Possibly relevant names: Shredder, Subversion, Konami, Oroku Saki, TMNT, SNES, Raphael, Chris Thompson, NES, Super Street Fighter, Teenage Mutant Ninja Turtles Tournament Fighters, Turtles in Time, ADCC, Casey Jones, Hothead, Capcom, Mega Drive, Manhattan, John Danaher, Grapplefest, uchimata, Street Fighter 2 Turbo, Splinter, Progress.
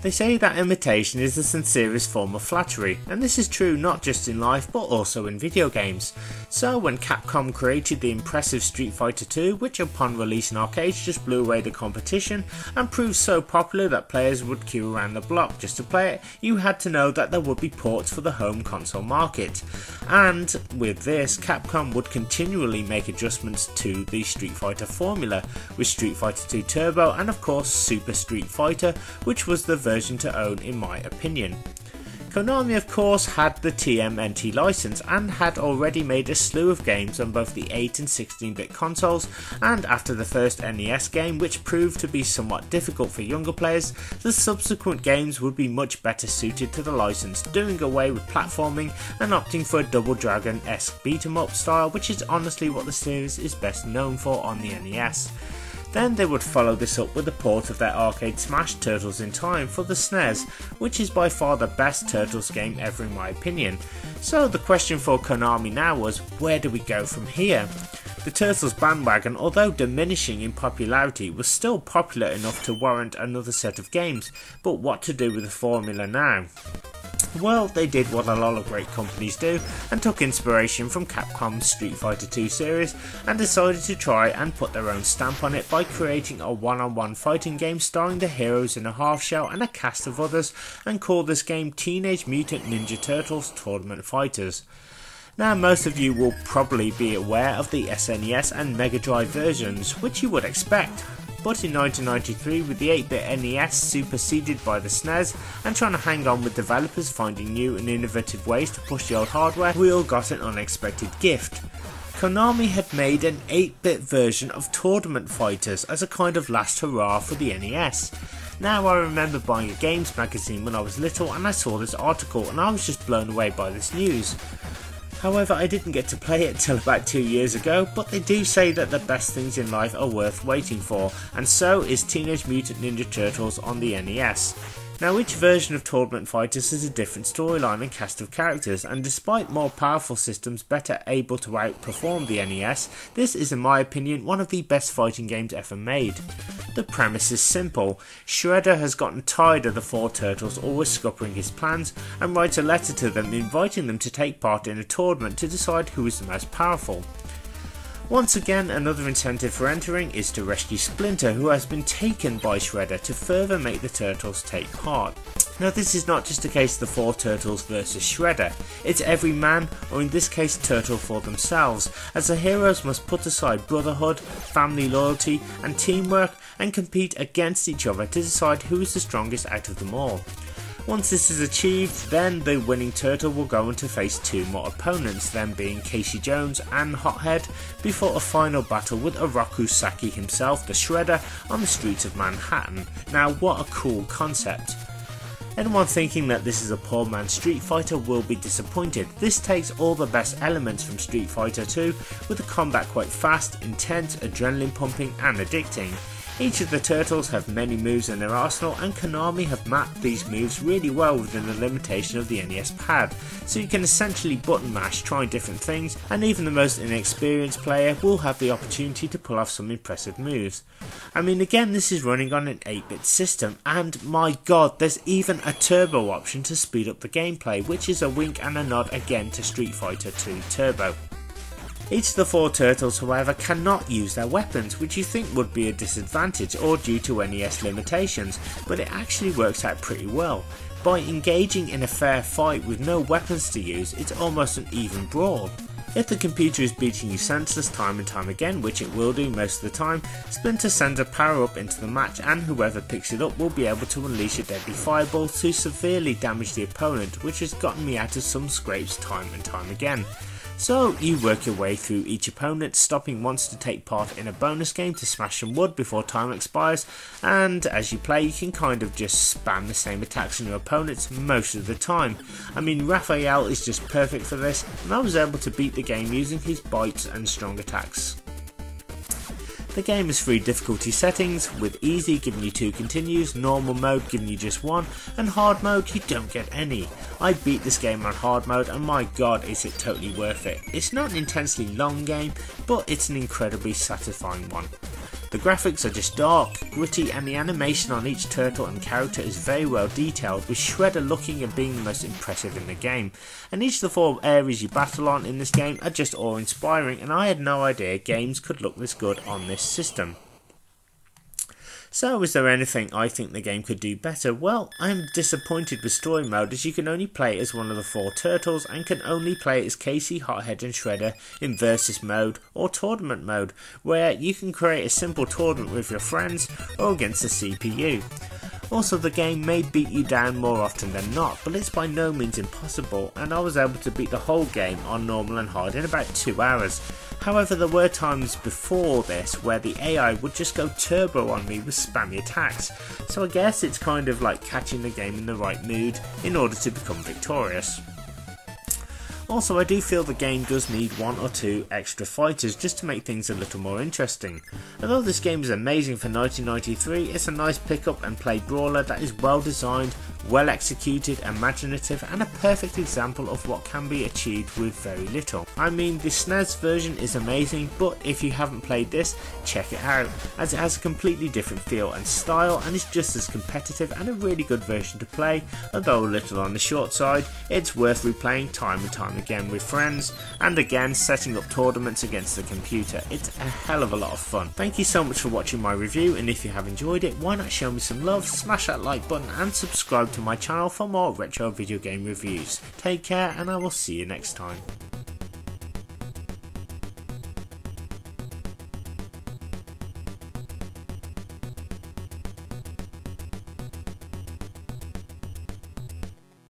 They say that imitation is the sincerest form of flattery, and this is true not just in life but also in video games. So when Capcom created the impressive Street Fighter 2, which upon release in arcades just blew away the competition and proved so popular that players would queue around the block just to play it, you had to know that there would be ports for the home console market. And with this, Capcom would continually make adjustments to the Street Fighter formula, with Street Fighter 2 Turbo and of course Super Street Fighter, which was the version to own in my opinion. Konami of course had the TMNT license and had already made a slew of games on both the 8 and 16-bit consoles, and after the first NES game, which proved to be somewhat difficult for younger players, the subsequent games would be much better suited to the license, doing away with platforming and opting for a Double Dragon-esque beat-em-up style, which is honestly what the series is best known for on the NES. Then they would follow this up with the port of their arcade smash Turtles in Time for the SNES, which is by far the best Turtles game ever in my opinion. So the question for Konami now was, where do we go from here? The Turtles bandwagon, although diminishing in popularity, was still popular enough to warrant another set of games, but what to do with the formula now? Well, they did what a lot of great companies do and took inspiration from Capcom's Street Fighter 2 series and decided to try and put their own stamp on it by creating a one-on-one fighting game starring the heroes in a half shell and a cast of others, and called this game Teenage Mutant Ninja Turtles Tournament Fighters. Now, most of you will probably be aware of the SNES and Mega Drive versions, which you would expect. But in 1993, with the 8-bit NES superseded by the SNES and trying to hang on with developers finding new and innovative ways to push the old hardware, we all got an unexpected gift. Konami had made an 8-bit version of Tournament Fighters as a kind of last hurrah for the NES. Now, I remember buying a games magazine when I was little and I saw this article and I was just blown away by this news. However, I didn't get to play it till about 2 years ago, but they do say that the best things in life are worth waiting for, and so is Teenage Mutant Ninja Turtles on the NES. Now, each version of Tournament Fighters has a different storyline and cast of characters, and despite more powerful systems better able to outperform the NES, this is in my opinion one of the best fighting games ever made. The premise is simple. Shredder has gotten tired of the four turtles always scuppering his plans and writes a letter to them inviting them to take part in a tournament to decide who is the most powerful. Once again, another incentive for entering is to rescue Splinter, who has been taken by Shredder, to further make the turtles take part. Now, this is not just a case of the four turtles versus Shredder, it's every man, or in this case turtle, for themselves, as the heroes must put aside brotherhood, family loyalty and teamwork and compete against each other to decide who is the strongest out of them all. Once this is achieved, then the winning turtle will go on to face two more opponents, them being Casey Jones and Hothead, before a final battle with Oroku Saki himself, the Shredder, on the streets of Manhattan. Now, what a cool concept. Anyone thinking that this is a poor man's Street Fighter will be disappointed. This takes all the best elements from Street Fighter 2, with the combat quite fast, intense, adrenaline pumping and addicting. Each of the turtles have many moves in their arsenal, and Konami have mapped these moves really well within the limitation of the NES pad, so you can essentially button mash, try different things, and even the most inexperienced player will have the opportunity to pull off some impressive moves. I mean, again, this is running on an 8-bit system, and my god, there's even a turbo option to speed up the gameplay, which is a wink and a nod again to Street Fighter 2 Turbo. Each of the four turtles, however, cannot use their weapons, which you think would be a disadvantage or due to NES limitations, but it actually works out pretty well. By engaging in a fair fight with no weapons to use, it's almost an even brawl. If the computer is beating you senseless time and time again, which it will do most of the time, Splinter sends a power up into the match, and whoever picks it up will be able to unleash a deadly fireball to severely damage the opponent, which has gotten me out of some scrapes time and time again. So you work your way through each opponent, stopping once to take part in a bonus game to smash some wood before time expires, and as you play you can kind of just spam the same attacks on your opponents most of the time. I mean, Raphael is just perfect for this, and I was able to beat the game using his bites and strong attacks. The game has three difficulty settings, with easy giving you 2 continues, normal mode giving you just 1, and hard mode you don't get any. I beat this game on hard mode and my god is it totally worth it. It's not an intensely long game, but it's an incredibly satisfying one. The graphics are just dark, gritty, and the animation on each turtle and character is very well detailed, with Shredder looking and being the most impressive in the game. And each of the four areas you battle on in this game are just awe-inspiring, and I had no idea games could look this good on this system. So, is there anything I think the game could do better? Well, I am disappointed with story mode, as you can only play as one of the four turtles and can only play as Casey, Hothead and Shredder in versus mode or tournament mode, where you can create a simple tournament with your friends or against the CPU. Also, the game may beat you down more often than not, but it's by no means impossible, and I was able to beat the whole game on normal and hard in about 2 hours. However, there were times before this where the AI would just go turbo on me with spammy attacks, so I guess it's kind of like catching the game in the right mood in order to become victorious. Also, I do feel the game does need one or two extra fighters just to make things a little more interesting. Although this game is amazing for 1993, it's a nice pick-up and play brawler that is well designed, well executed, imaginative, and a perfect example of what can be achieved with very little. I mean, the SNES version is amazing, but if you haven't played this, check it out, as it has a completely different feel and style and is just as competitive and a really good version to play. Although a little on the short side, it's worth replaying time and time again with friends, and again setting up tournaments against the computer. It's a hell of a lot of fun. Thank you so much for watching my review, and if you have enjoyed it, why not show me some love, smash that like button and subscribe to my channel for more retro video game reviews. Take care, and I will see you next time.